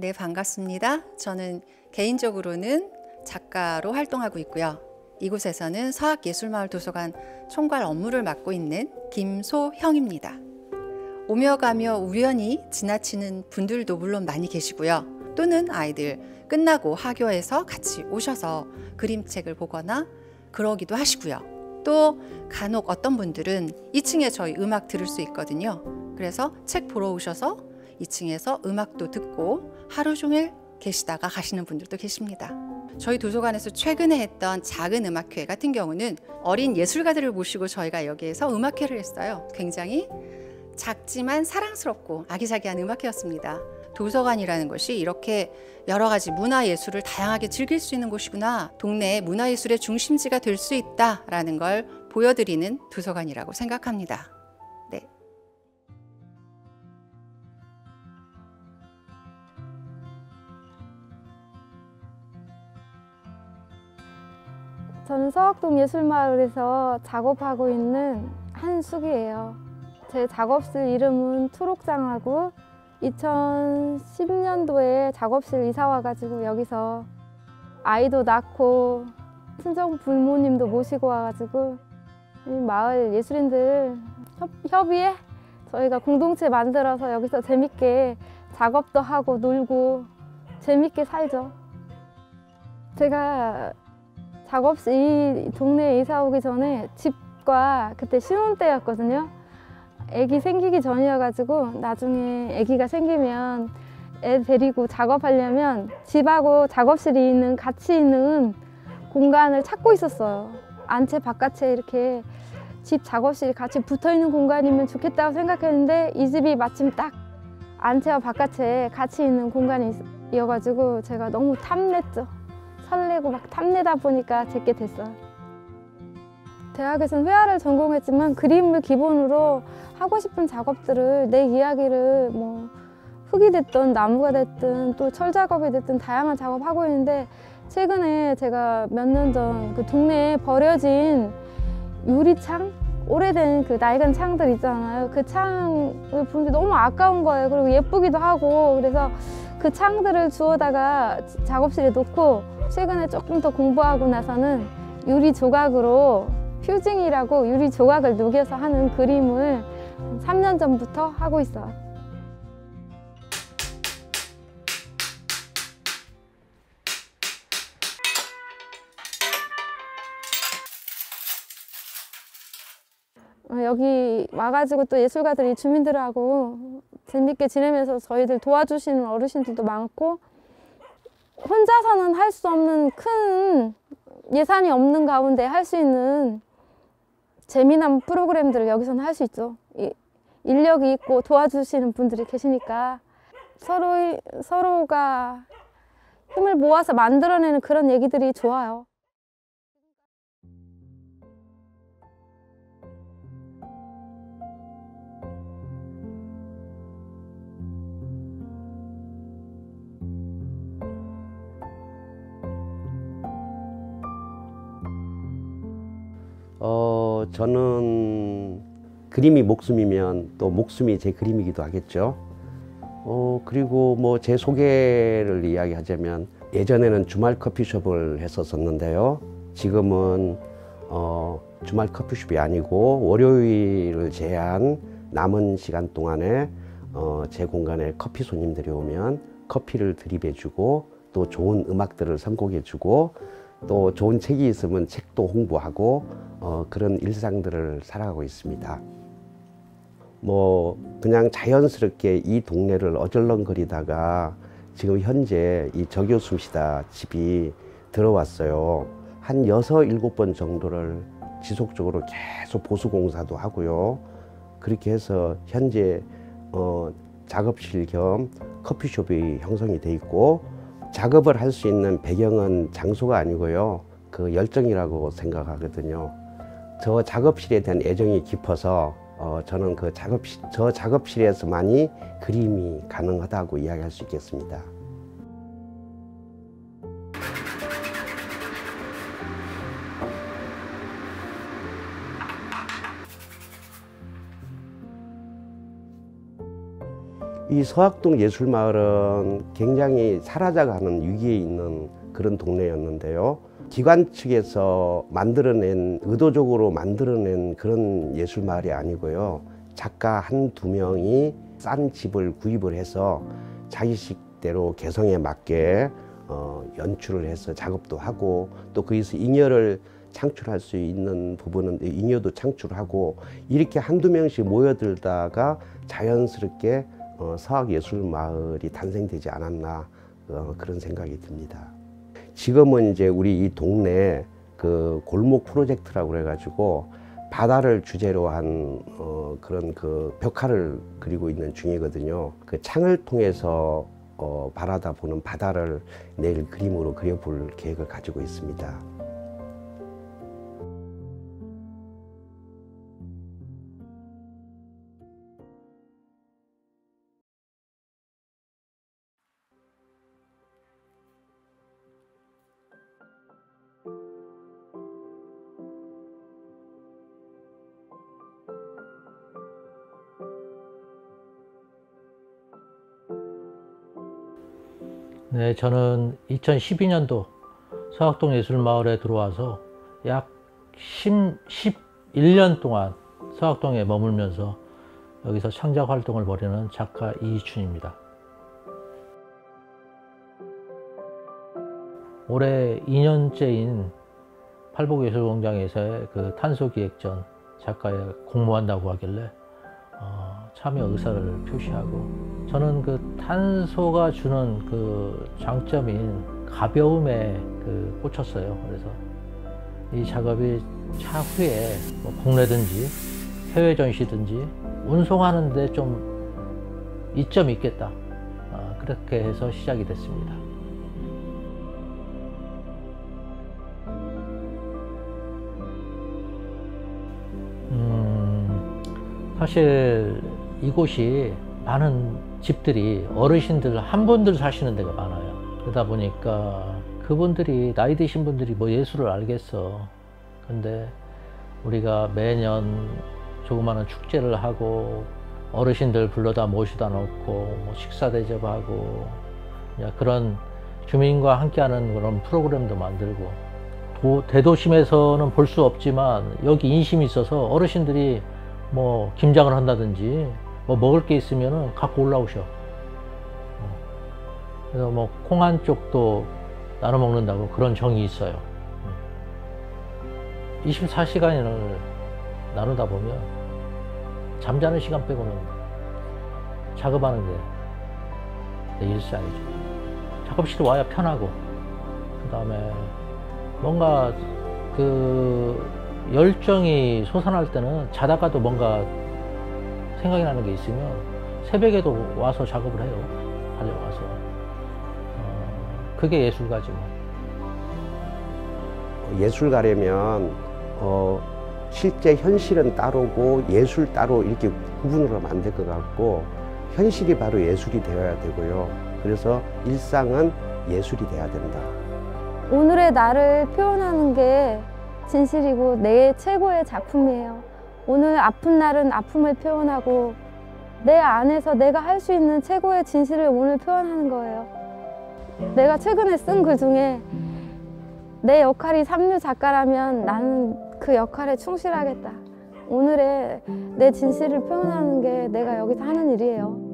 네, 반갑습니다. 저는 개인적으로는 작가로 활동하고 있고요. 이곳에서는 서학예술마을 도서관 총괄 업무를 맡고 있는 김소형입니다. 오며 가며 우연히 지나치는 분들도 물론 많이 계시고요. 또는 아이들 끝나고 학교에서 같이 오셔서 그림책을 보거나 그러기도 하시고요. 또 간혹 어떤 분들은 2층에 저희 음악 들을 수 있거든요. 그래서 책 보러 오셔서 2층에서 음악도 듣고 하루 종일 계시다가 가시는 분들도 계십니다. 저희 도서관에서 최근에 했던 작은 음악회 같은 경우는 어린 예술가들을 모시고 저희가 여기에서 음악회를 했어요. 굉장히 작지만 사랑스럽고 아기자기한 음악회였습니다. 도서관이라는 것이 이렇게 여러 가지 문화예술을 다양하게 즐길 수 있는 곳이구나, 동네의 문화예술의 중심지가 될 수 있다라는 걸 보여드리는 도서관이라고 생각합니다. 네. 저는 서학동 예술마을에서 작업하고 있는 한숙이에요. 제 작업실 이름은 초록장하고 2010년도에 작업실 이사 와가지고 여기서 아이도 낳고 친정 부모님도 모시고 와가지고 이 마을 예술인들 협의해 저희가 공동체 만들어서 여기서 재밌게 작업도 하고 놀고 재밌게 살죠. 제가 작업실 이 동네에 이사 오기 전에 집과 그때 신혼 때였거든요. 애기 생기기 전이어가지고 나중에 애기가 생기면 애 데리고 작업하려면 집하고 작업실이 있는 같이 있는 공간을 찾고 있었어요. 안채 바깥에 이렇게 집 작업실이 같이 붙어있는 공간이면 좋겠다고 생각했는데 이 집이 마침 딱 안채와 바깥에 같이 있는 공간이어가지고 제가 너무 탐냈죠. 설레고 막 탐내다 보니까 제게 됐어요. 대학에서는 회화를 전공했지만 그림을 기본으로 하고 싶은 작업들을 내 이야기를 뭐 흙이 됐든 나무가 됐든 또 철작업이 됐든 다양한 작업하고 있는데 최근에 제가 몇 년 전 그 동네에 버려진 유리창? 오래된 그 낡은 창들 있잖아요. 그 창을 보는 게 너무 아까운 거예요. 그리고 예쁘기도 하고 그래서 그 창들을 주워다가 작업실에 놓고 최근에 조금 더 공부하고 나서는 유리 조각으로 퓨징이라고 유리 조각을 녹여서 하는 그림을 3년 전부터 하고 있어요. 여기 와가지고 또 예술가들이 주민들하고 재밌게 지내면서 저희들 도와주시는 어르신들도 많고 혼자서는 할 수 없는 큰 예산이 없는 가운데 할 수 있는 재미난 프로그램들을 여기서는 할 수 있죠. 인력이 있고 도와주시는 분들이 계시니까 서로가 힘을 모아서 만들어내는 그런 얘기들이 좋아요. 저는 그림이 목숨이면 또 목숨이 제 그림이기도 하겠죠. 그리고 뭐 제 소개를 이야기하자면 예전에는 주말 커피숍을 했었는데요. 지금은 주말 커피숍이 아니고 월요일을 제한 남은 시간 동안에 제 공간에 커피 손님들이 오면 커피를 드립해주고 또 좋은 음악들을 선곡해주고 또 좋은 책이 있으면 책도 홍보하고 그런 일상들을 살아가고 있습니다. 뭐 그냥 자연스럽게 이 동네를 어절렁거리다가 지금 현재 이 저교수시다 집이 들어왔어요. 한 6, 7번 정도를 지속적으로 계속 보수공사도 하고요. 그렇게 해서 현재 작업실 겸 커피숍이 형성이 돼 있고 작업을 할 수 있는 배경은 장소가 아니고요. 그 열정이라고 생각하거든요. 저 작업실에 대한 애정이 깊어서 저는 그 작업실에서만이 그림이 가능하다고 이야기할 수 있겠습니다. 이 서학동 예술마을은 굉장히 사라져가는 위기에 있는 그런 동네였는데요. 기관 측에서 만들어낸, 의도적으로 만들어낸 그런 예술마을이 아니고요. 작가 한두 명이 싼 집을 구입을 해서 자기식대로 개성에 맞게 연출을 해서 작업도 하고, 또 거기서 잉여를 창출할 수 있는 부분은 잉여도 창출하고, 이렇게 한두 명씩 모여들다가 자연스럽게 서학예술마을이 탄생되지 않았나, 그런 생각이 듭니다. 지금은 이제 우리 이 동네 그 골목 프로젝트라고 그래가지고 바다를 주제로 한 그런 그 벽화를 그리고 있는 중이거든요. 그 창을 통해서 바라다 보는 바다를 내일 그림으로 그려볼 계획을 가지고 있습니다. 네, 저는 2012년도 서학동 예술마을에 들어와서 약 11년 동안 서학동에 머물면서 여기서 창작 활동을 벌이는 작가 이희춘입니다. 올해 2년째인 팔복예술공장에서의 그 탄소기획전 작가에 공모한다고 하길래 참여 의사를 표시하고, 저는 그 탄소가 주는 그 장점인 가벼움에 꽂혔어요. 그래서 이 작업이 차후에 뭐 국내든지 해외 전시든지 운송하는 데 좀 이점이 있겠다, 그렇게 해서 시작이 됐습니다. 사실 이곳이 많은 집들이 어르신들 한 분들 사시는 데가 많아요. 그러다 보니까 그분들이, 나이 드신 분들이 뭐 예술을 알겠어. 근데 우리가 매년 조그마한 축제를 하고 어르신들 불러다 모시다 놓고 식사 대접하고 그런 주민과 함께하는 그런 프로그램도 만들고, 대도심에서는 볼 수 없지만 여기 인심이 있어서 어르신들이 뭐 김장을 한다든지 뭐 먹을 게 있으면은 갖고 올라오셔. 그래서 뭐 콩 한 쪽도 나눠 먹는다고 그런 정이 있어요. 24시간을 나누다 보면 잠자는 시간 빼고는 작업하는 게 내 일상이죠. 작업실에 와야 편하고, 그 다음에 뭔가 그 열정이 솟아날 때는 자다가도 뭔가 생각이 나는 게 있으면 새벽에도 와서 작업을 해요. 가져와서. 그게 예술가죠. 예술가려면 실제 현실은 따로고 예술 따로 이렇게 구분으로 만들 것 같고, 현실이 바로 예술이 되어야 되고요. 그래서 일상은 예술이 돼야 된다. 오늘의 나를 표현하는 게 진실이고 내 최고의 작품이에요. 오늘 아픈 날은 아픔을 표현하고, 내 안에서 내가 할 수 있는 최고의 진실을 오늘 표현하는 거예요. 내가 최근에 쓴 글 중에 내 역할이 삼류 작가라면 나는 그 역할에 충실하겠다. 오늘의 내 진실을 표현하는 게 내가 여기서 하는 일이에요.